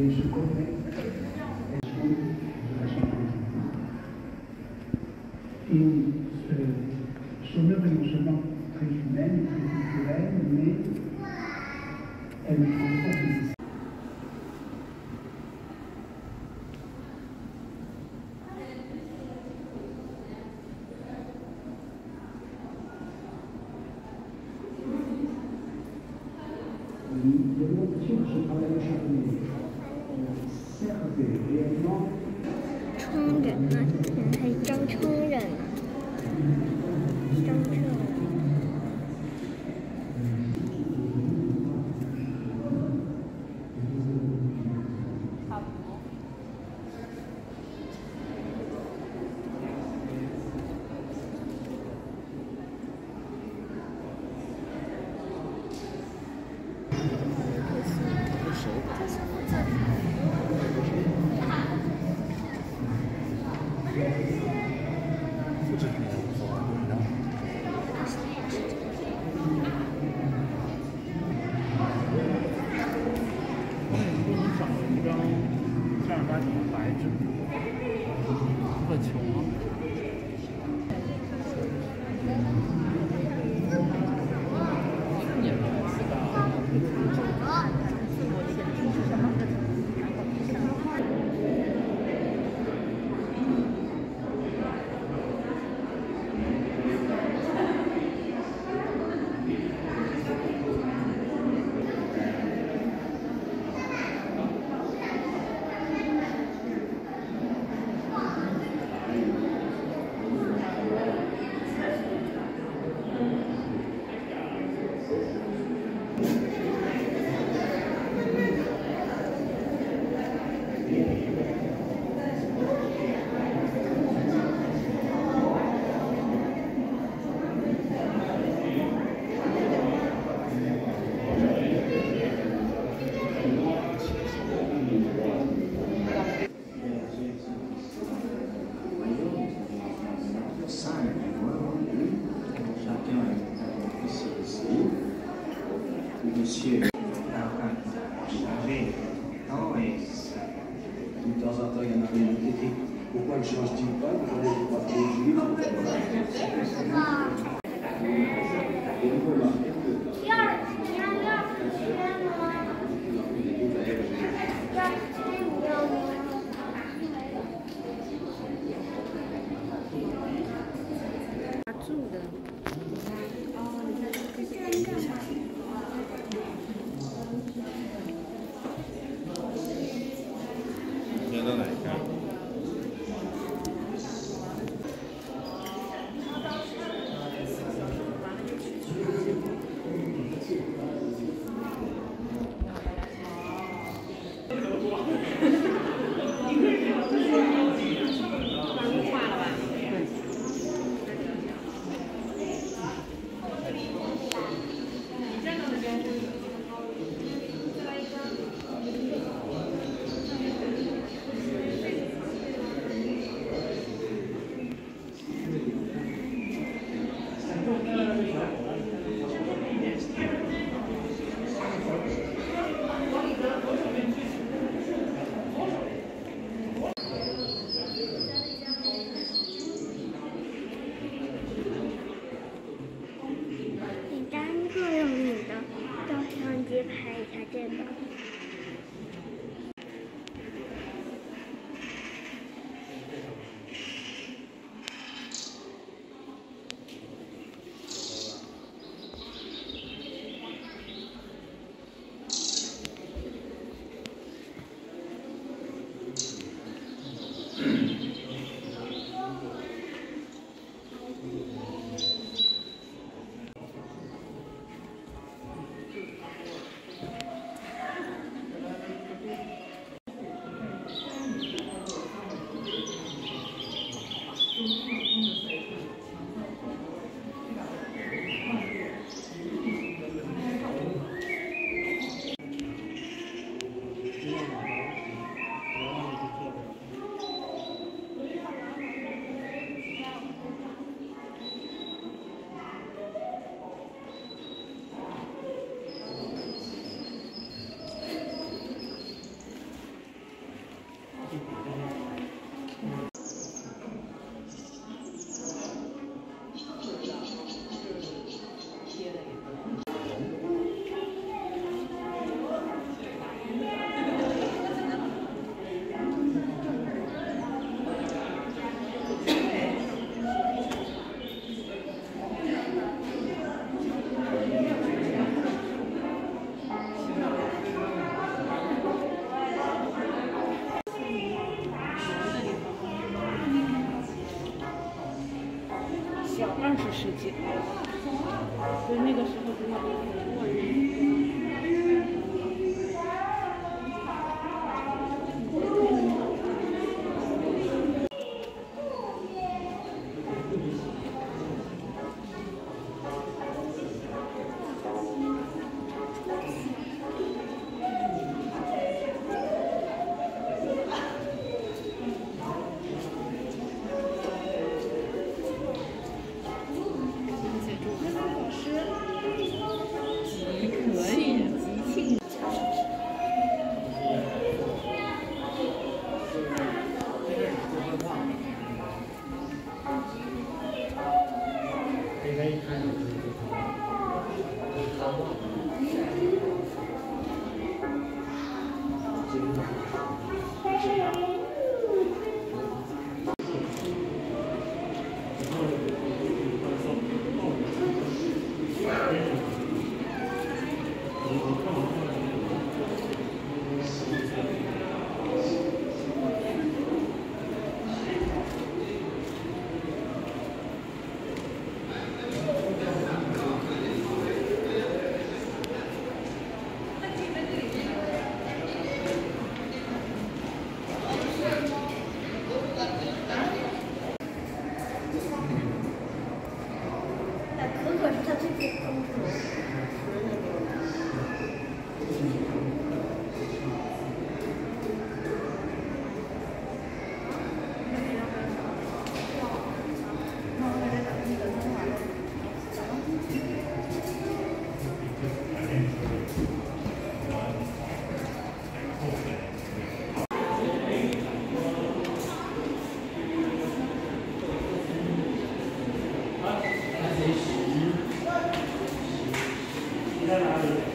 et je connais. Et son œuvre est non seulement très humaine, très culturelle, mais elle me transforme. Il y a l'impression que je travaille au charbonnier. Servez réellement. 中人啊，係中村人，中村人。Monsieur avait non et de temps en temps il y en avait un qui était pourquoi ne change-t-il pas pourquoi ne change-t-il pas 在哪里？